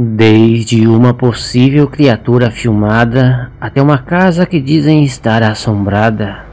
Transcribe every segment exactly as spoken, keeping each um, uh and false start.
Desde uma possível criatura filmada até uma casa que dizem estar assombrada.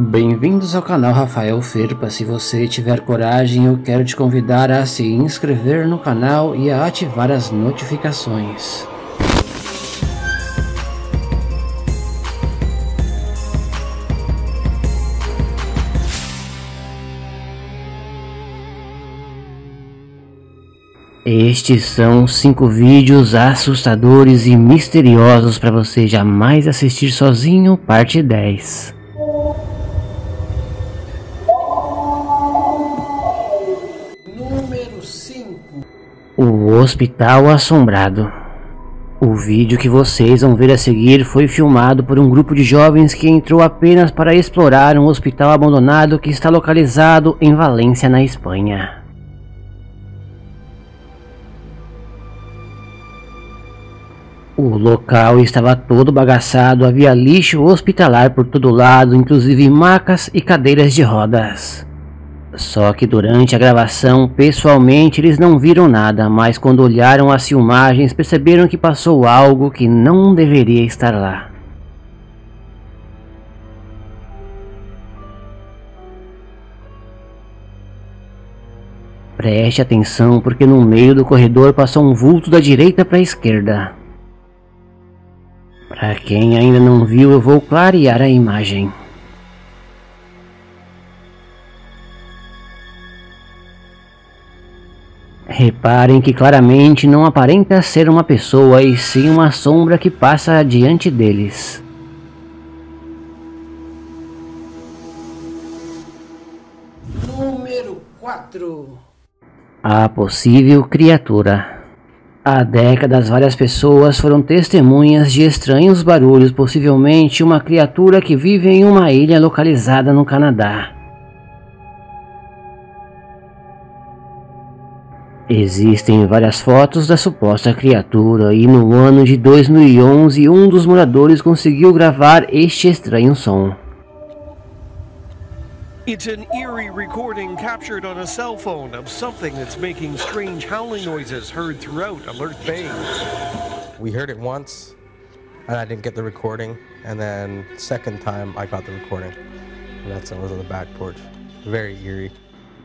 Bem-vindos ao canal Raphael Ferpa. Se você tiver coragem, eu quero te convidar a se inscrever no canal e a ativar as notificações. Estes são cinco vídeos assustadores e misteriosos para você jamais assistir sozinho, parte dez. O Hospital Assombrado. O vídeo que vocês vão ver a seguir foi filmado por um grupo de jovens que entrou apenas para explorar um hospital abandonado que está localizado em Valência, na Espanha. O local estava todo bagaçado, havia lixo hospitalar por todo lado, inclusive macas e cadeiras de rodas. Só que durante a gravação, pessoalmente, eles não viram nada, mas quando olharam as filmagens, perceberam que passou algo que não deveria estar lá. Preste atenção, porque no meio do corredor passou um vulto da direita para a esquerda. Para quem ainda não viu, eu vou clarear a imagem. Reparem que claramente não aparenta ser uma pessoa e sim uma sombra que passa diante deles. Número quatro. A possível criatura. Há décadas várias pessoas foram testemunhas de estranhos barulhos, possivelmente uma criatura que vive em uma ilha localizada no Canadá. Existem várias fotos da suposta criatura e no ano de dois mil e onze um dos moradores conseguiu gravar este estranho som. It's an eerie recording captured on a cell phone of something that's making strange howling noises heard throughout Alert Bay. We heard it once and I didn't get the recording, and then second time I got the recording. And that's I was on the back porch. Very eerie.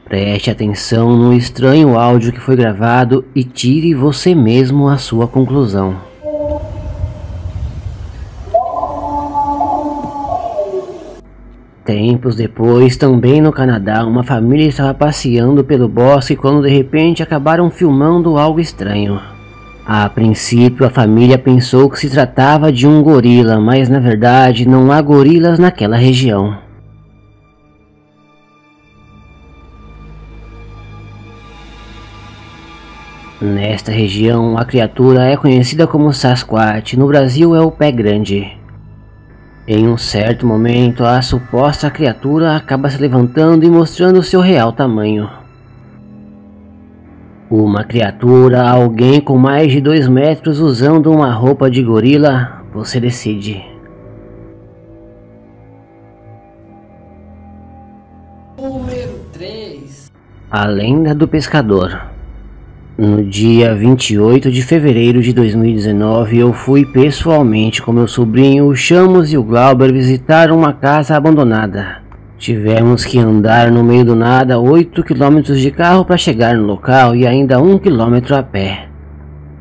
Preste atenção no estranho áudio que foi gravado e tire você mesmo a sua conclusão. Tempos depois, também no Canadá, uma família estava passeando pelo bosque quando de repente acabaram filmando algo estranho. A princípio, a família pensou que se tratava de um gorila, mas na verdade não há gorilas naquela região. Nesta região, a criatura é conhecida como Sasquatch, no Brasil é o pé grande. Em um certo momento, a suposta criatura acaba se levantando e mostrando seu real tamanho. Uma criatura, alguém com mais de dois metros usando uma roupa de gorila, você decide. Número três. A lenda do pescador. No dia vinte e oito de fevereiro de dois mil e dezenove, eu fui pessoalmente com meu sobrinho, o Chamos e o Glauber visitar uma casa abandonada. Tivemos que andar no meio do nada oito quilômetros de carro para chegar no local e ainda um quilômetro a pé.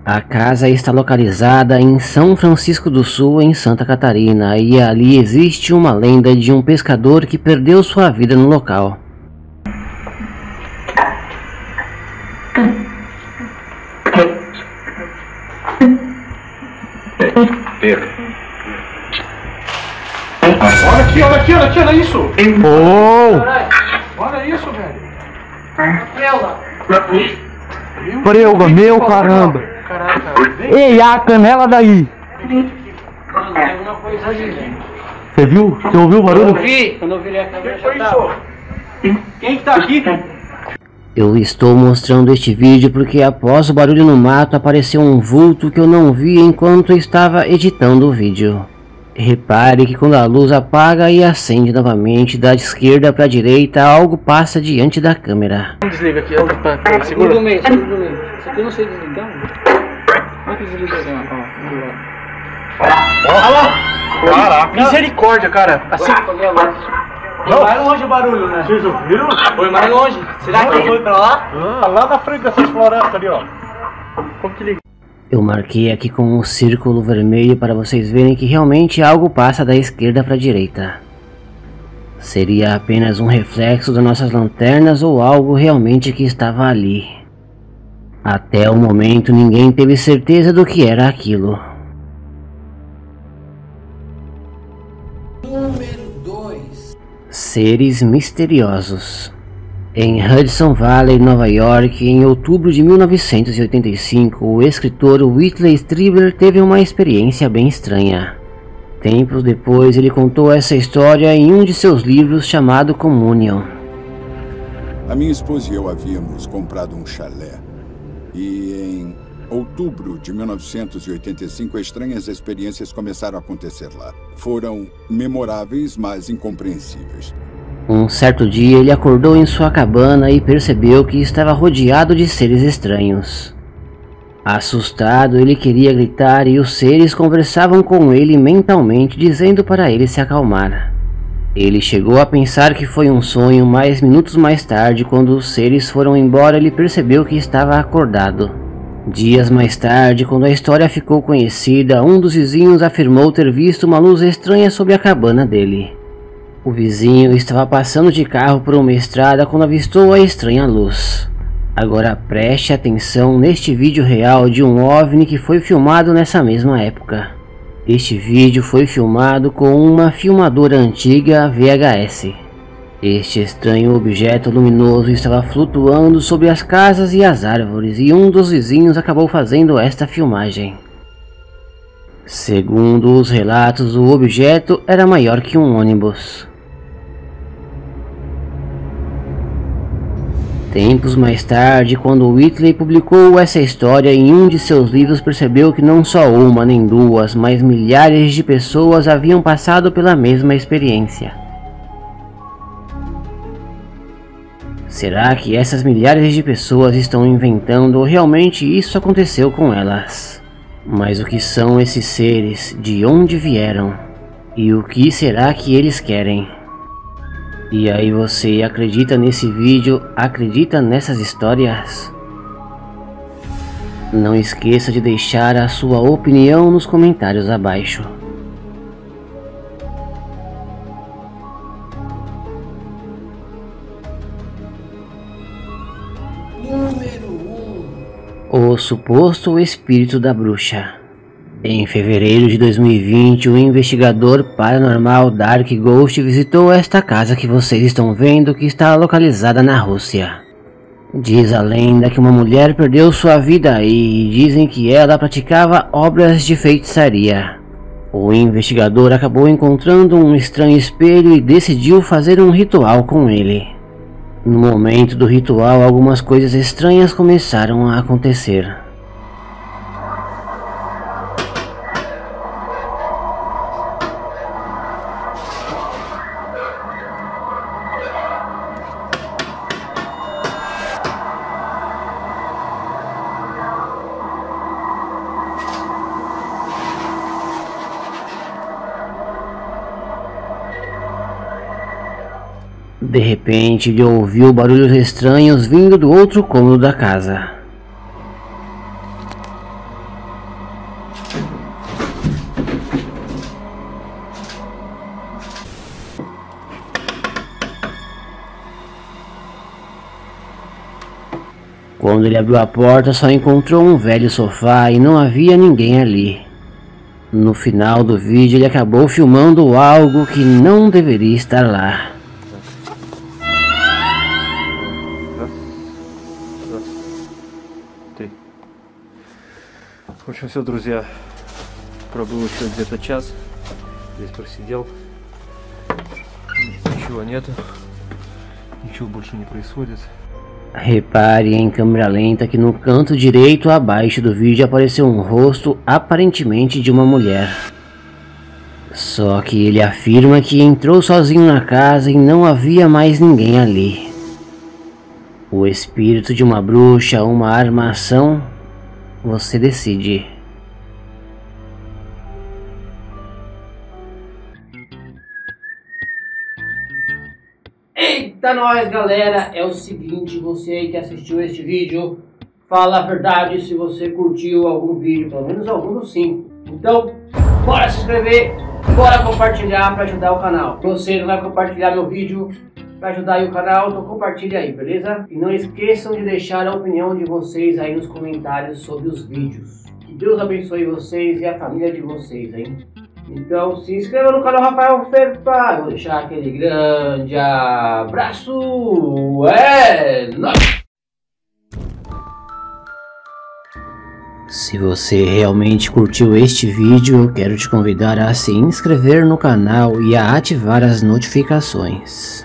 A casa está localizada em São Francisco do Sul, em Santa Catarina, e ali existe uma lenda de um pescador que perdeu sua vida no local. Olha aqui, olha aqui, olha aqui, olha isso! Oh. Olha isso, velho! Prelga, meu caramba! Caraca, ei, a canela daí! Você viu? Você ouviu o barulho? Eu ouvi. Quando eu virei a câmera já tava. Quem que tá aqui? Eu estou mostrando este vídeo porque após o barulho no mato apareceu um vulto que eu não vi enquanto estava editando o vídeo. Repare que quando a luz apaga e acende novamente, da esquerda para a direita, algo passa diante da câmera. Desliga aqui, olha pra cá, segura. Segura do meio, segura do meio. Isso aqui eu não sei desligar. Olha que desliga assim, ó. Olha lá! Caraca! Misericórdia, cara! Assim... Foi mais longe o barulho, né? Vocês ouviram? Foi mais longe. Será que foi pra lá? Ah, lá na frente dessas florestas ali, ó. Como que liga? Eu marquei aqui com um círculo vermelho para vocês verem que realmente algo passa da esquerda para a direita. Seria apenas um reflexo das nossas lanternas ou algo realmente que estava ali. Até o momento ninguém teve certeza do que era aquilo. Número dois. Seres misteriosos. Em Hudson Valley, Nova York, em outubro de mil novecentos e oitenta e cinco, o escritor Whitley Strieber teve uma experiência bem estranha. Tempos depois, ele contou essa história em um de seus livros chamado Communion. A minha esposa e eu havíamos comprado um chalé. E em outubro de mil novecentos e oitenta e cinco, estranhas experiências começaram a acontecer lá. Foram memoráveis, mas incompreensíveis. Um certo dia ele acordou em sua cabana e percebeu que estava rodeado de seres estranhos. Assustado, ele queria gritar e os seres conversavam com ele mentalmente, dizendo para ele se acalmar. Ele chegou a pensar que foi um sonho, mas minutos mais tarde, quando os seres foram embora, ele percebeu que estava acordado. Dias mais tarde, quando a história ficou conhecida, um dos vizinhos afirmou ter visto uma luz estranha sobre a cabana dele. O vizinho estava passando de carro por uma estrada quando avistou a estranha luz. Agora preste atenção neste vídeo real de um OVNI que foi filmado nessa mesma época. Este vídeo foi filmado com uma filmadora antiga V H S. Este estranho objeto luminoso estava flutuando sobre as casas e as árvores e um dos vizinhos acabou fazendo esta filmagem. Segundo os relatos, o objeto era maior que um ônibus. Tempos mais tarde, quando Whitley publicou essa história em um de seus livros, percebeu que não só uma nem duas, mas milhares de pessoas haviam passado pela mesma experiência. Será que essas milhares de pessoas estão inventando ou realmente isso aconteceu com elas? Mas o que são esses seres? De onde vieram? E o que será que eles querem? E aí, você acredita nesse vídeo? Acredita nessas histórias? Não esqueça de deixar a sua opinião nos comentários abaixo. Número um. O suposto espírito da bruxa. Em fevereiro de dois mil e vinte, o investigador paranormal Dark Ghost visitou esta casa que vocês estão vendo, que está localizada na Rússia. Diz a lenda que uma mulher perdeu sua vida aí e dizem que ela praticava obras de feitiçaria. O investigador acabou encontrando um estranho espelho e decidiu fazer um ritual com ele. No momento do ritual, algumas coisas estranhas começaram a acontecer. De repente, ele ouviu barulhos estranhos vindo do outro cômodo da casa. Quando ele abriu a porta, só encontrou um velho sofá e não havia ninguém ali. No final do vídeo, ele acabou filmando algo que não deveria estar lá. В общем, все, друзья, пробыл еще где-то час, здесь просидел, Ничего нет, ничего больше не происходит. Repare em câmera lenta que no canto direito abaixo do vídeo apareceu um rosto aparentemente de uma mulher. Só que ele afirma que entrou sozinho na casa e não havia mais ninguém ali. O espírito de uma bruxa, uma armação, você decide. Eita nós galera, é o seguinte, você que assistiu este vídeo, fala a verdade se você curtiu algum vídeo, pelo menos alguns sim. Então, bora se inscrever, bora compartilhar para ajudar o canal. Se você não vai compartilhar meu vídeo para ajudar aí o canal, então compartilha aí, beleza? E não esqueçam de deixar a opinião de vocês aí nos comentários sobre os vídeos. Que Deus abençoe vocês e a família de vocês, hein? Então se inscreva no canal Raphael Ferpa, vou deixar aquele grande abraço, é nóis! Se você realmente curtiu este vídeo, eu quero te convidar a se inscrever no canal e a ativar as notificações.